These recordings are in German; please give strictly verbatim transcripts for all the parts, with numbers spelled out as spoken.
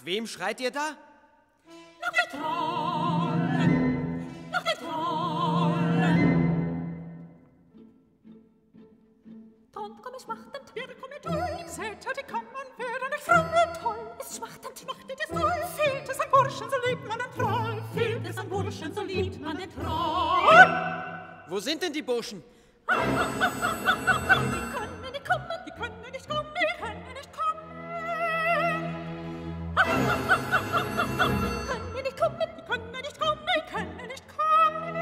Nach wem schreit ihr da? Nach der Trollen! Nach der Trollen! Ton komme schmachtend, wir komme toll, seht die Kammern werden nicht fromme toll. Es schmachtend, machte das toll, fehlt es an Burschen, so liebt man den Troll. Fehlt es an Burschen, so liebt man den Troll. Wo sind denn die Burschen? Die können nicht kommen, die können nicht kommen, die können nicht kommen. Die können nicht kommen, die können nicht kommen, die können nicht kommen.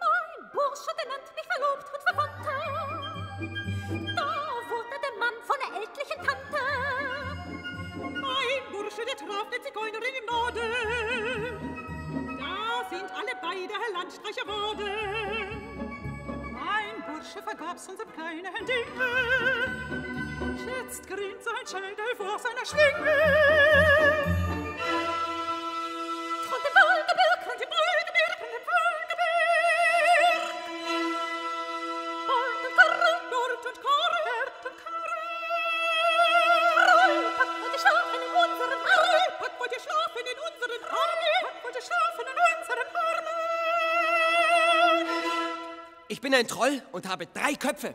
Mein Bursche, der nennt mich verlobt und verwandt. Da wurde der Mann von der ältlichen Tante. Mein Bursche, der traf die Zigeunerin im Norden. Sind alle beide Herr Landstreicher worden. Mein Bursche vergab's unserem kleinen Dinge. Jetzt grinst sein Schädel vor seiner Schlinge. Von dem Waldgebirg, von dem Waldgebirg, von dem Waldgebirg. Bald und Karl, Nord und Karl, Herd und Karl. Karl, packt wollt ihr schlafen in unseren Armen. Packt wollt ihr schlafen in unseren Armen. Packt wollt ihr schlafen in unseren Armen. Ich bin ein Troll und habe drei Köpfe.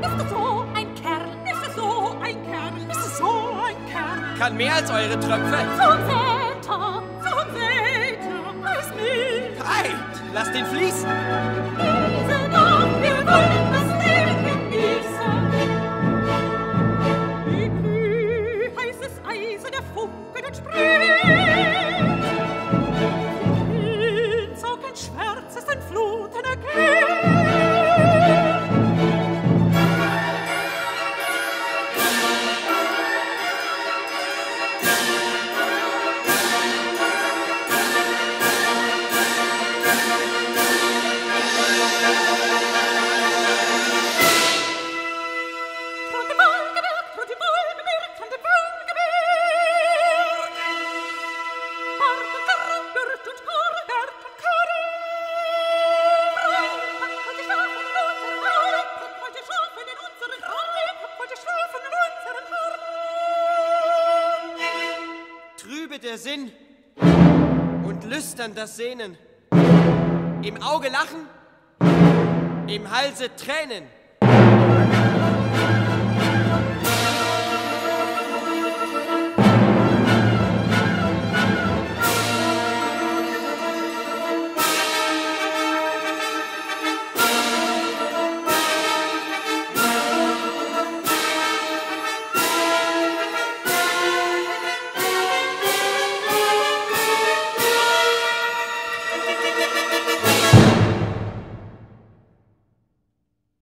Ist es so ein Kerl? Ist es so ein Kerl? Ist es so ein Kerl? Kann mehr als eure Tröpfe. Zum Wetter, zum Wetter, als mild. Ei, lasst ihn fließen. Diese Nacht, wir wollen das Leben genießen. Wie glüh, heißes Eisen, der funkelt und sprüht. Der Sinn und lüstern das Sehnen, im Auge Lachen, im Halse Tränen.